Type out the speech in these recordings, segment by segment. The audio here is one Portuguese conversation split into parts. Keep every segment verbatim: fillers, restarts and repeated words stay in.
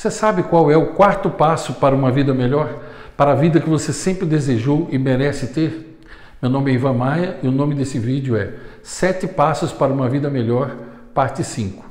Você sabe qual é o quarto passo para uma vida melhor? Para a vida que você sempre desejou e merece ter? Meu nome é Ivan Maia e o nome desse vídeo é Sete Passos para uma Vida Melhor, parte cinco.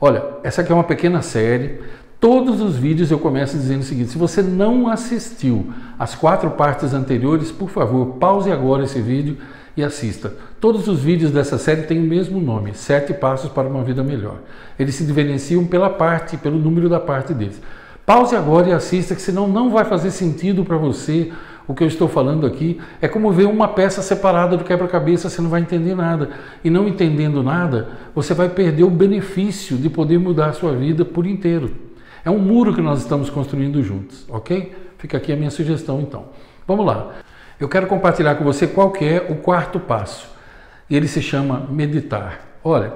Olha, essa aqui é uma pequena série. Todos os vídeos eu começo dizendo o seguinte: se você não assistiu as quatro partes anteriores, por favor, pause agora esse vídeo e assista. Todos os vídeos dessa série têm o mesmo nome, Sete Passos para uma Vida Melhor. Eles se diferenciam pela parte, pelo número da parte deles. Pause agora e assista, que senão não vai fazer sentido para você o que eu estou falando aqui. É como ver uma peça separada do quebra-cabeça, você não vai entender nada. E não entendendo nada, você vai perder o benefício de poder mudar a sua vida por inteiro. É um muro que nós estamos construindo juntos, ok? Fica aqui a minha sugestão, então. Vamos lá. Eu quero compartilhar com você qual que é o quarto passo. E ele se chama meditar. Olha,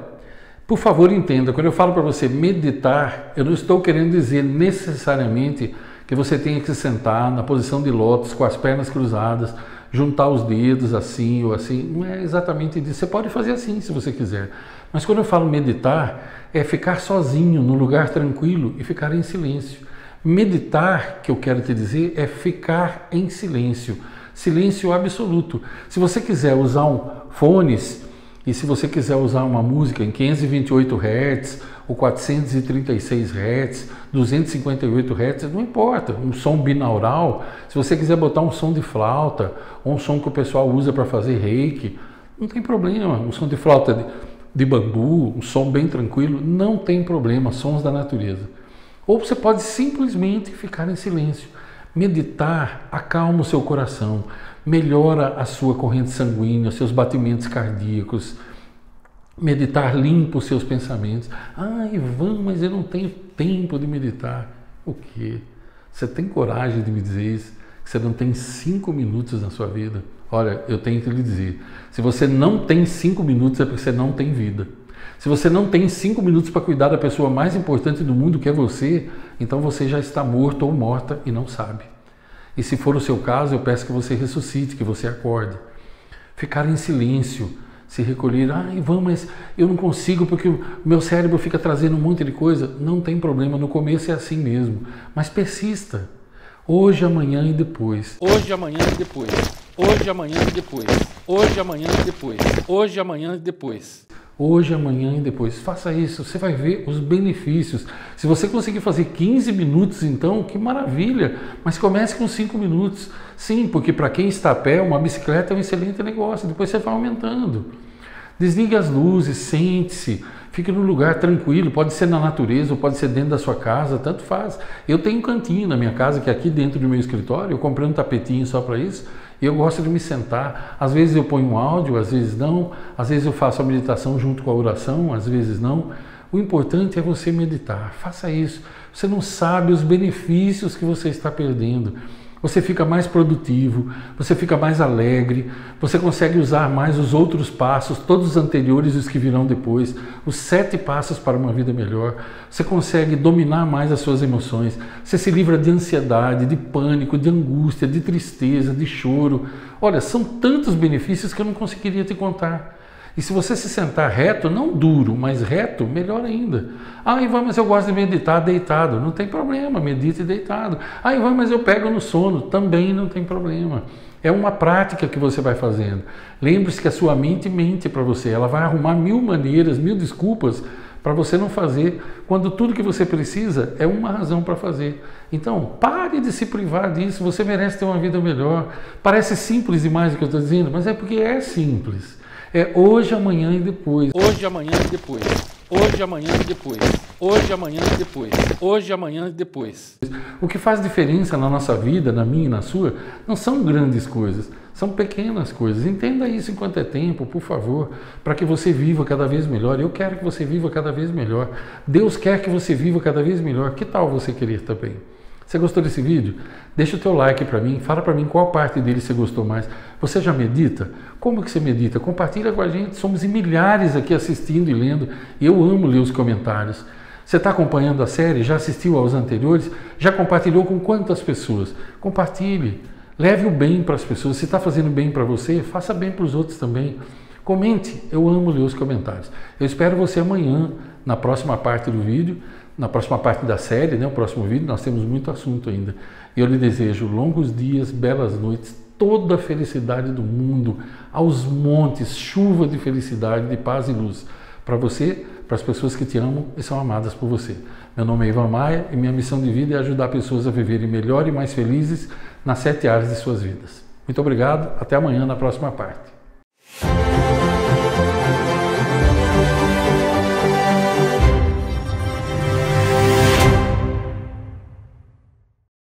por favor, entenda. Quando eu falo para você meditar, eu não estou querendo dizer necessariamente que você tenha que sentar na posição de lótus, com as pernas cruzadas, juntar os dedos assim ou assim. Não é exatamente disso. Você pode fazer assim se você quiser. Mas quando eu falo meditar, é ficar sozinho, num lugar tranquilo e ficar em silêncio. Meditar, que eu quero te dizer, é ficar em silêncio. Silêncio absoluto. Se você quiser usar um fones e se você quiser usar uma música em quinhentos e vinte e oito hertz, ou quatrocentos e trinta e seis hertz, duzentos e cinquenta e oito hertz, não importa, um som binaural, se você quiser botar um som de flauta, ou um som que o pessoal usa para fazer reiki, não tem problema, um som de flauta de, de bambu, um som bem tranquilo, não tem problema, sons da natureza. Ou você pode simplesmente ficar em silêncio. Meditar acalma o seu coração, melhora a sua corrente sanguínea, seus batimentos cardíacos. Meditar limpa os seus pensamentos. Ah, Ivan, mas eu não tenho tempo de meditar. O quê? Você tem coragem de me dizer isso? Que você não tem cinco minutos na sua vida? Olha, eu tenho que lhe dizer, se você não tem cinco minutos é porque você não tem vida. Se você não tem cinco minutos para cuidar da pessoa mais importante do mundo, que é você, então você já está morto ou morta e não sabe. E se for o seu caso, eu peço que você ressuscite, que você acorde. Ficar em silêncio, se recolher. Ah, Ivan, mas eu não consigo porque o meu cérebro fica trazendo um monte de coisa. Não tem problema, no começo é assim mesmo. Mas persista. Hoje, amanhã e depois. Hoje, amanhã e depois. Hoje, amanhã e depois. Hoje, amanhã e depois. Hoje, amanhã e depois. Hoje, amanhã e depois. Faça isso, você vai ver os benefícios. Se você conseguir fazer quinze minutos, então, que maravilha! Mas comece com cinco minutos. Sim, porque para quem está a pé, uma bicicleta é um excelente negócio. Depois você vai aumentando. Desligue as luzes, sente-se, fique num lugar tranquilo. Pode ser na natureza ou pode ser dentro da sua casa, tanto faz. Eu tenho um cantinho na minha casa, que é aqui dentro do meu escritório. Eu comprei um tapetinho só para isso. E eu gosto de me sentar, às vezes eu ponho um áudio, às vezes não, às vezes eu faço a meditação junto com a oração, às vezes não. O importante é você meditar, faça isso. Você não sabe os benefícios que você está perdendo. Você fica mais produtivo, você fica mais alegre, você consegue usar mais os outros passos, todos os anteriores e os que virão depois, os sete passos para uma vida melhor. Você consegue dominar mais as suas emoções, você se livra de ansiedade, de pânico, de angústia, de tristeza, de choro. Olha, são tantos benefícios que eu não conseguiria te contar. E se você se sentar reto, não duro, mas reto, melhor ainda. Ah, Ivan, mas eu gosto de meditar deitado. Não tem problema, medite deitado. Ah, Ivan, mas eu pego no sono. Também não tem problema. É uma prática que você vai fazendo. Lembre-se que a sua mente mente para você. Ela vai arrumar mil maneiras, mil desculpas para você não fazer, quando tudo que você precisa é uma razão para fazer. Então, pare de se privar disso. Você merece ter uma vida melhor. Parece simples demais o que eu estou dizendo, mas é porque é simples. É hoje, amanhã e depois. Hoje, amanhã e depois. Hoje, amanhã e depois. Hoje, amanhã e depois. Hoje, amanhã e depois. O que faz diferença na nossa vida, na minha e na sua, não são grandes coisas, são pequenas coisas. Entenda isso enquanto é tempo, por favor, para que você viva cada vez melhor. Eu quero que você viva cada vez melhor. Deus quer que você viva cada vez melhor. Que tal você querer também? Você gostou desse vídeo? Deixa o teu like para mim, fala para mim qual parte dele você gostou mais. Você já medita? Como que você medita? Compartilha com a gente, somos em milhares aqui assistindo e lendo. Eu amo ler os comentários. Você está acompanhando a série? Já assistiu aos anteriores? Já compartilhou com quantas pessoas? Compartilhe. Leve o bem para as pessoas. Se está fazendo bem para você, faça bem para os outros também. Comente, eu amo ler os comentários. Eu espero você amanhã, na próxima parte do vídeo, na próxima parte da série, né? O próximo vídeo, nós temos muito assunto ainda. Eu lhe desejo longos dias, belas noites, toda a felicidade do mundo, aos montes, chuva de felicidade, de paz e luz. Para você, para as pessoas que te amam e são amadas por você. Meu nome é Ivan Maia e minha missão de vida é ajudar pessoas a viverem melhor e mais felizes nas sete áreas de suas vidas. Muito obrigado, até amanhã na próxima parte.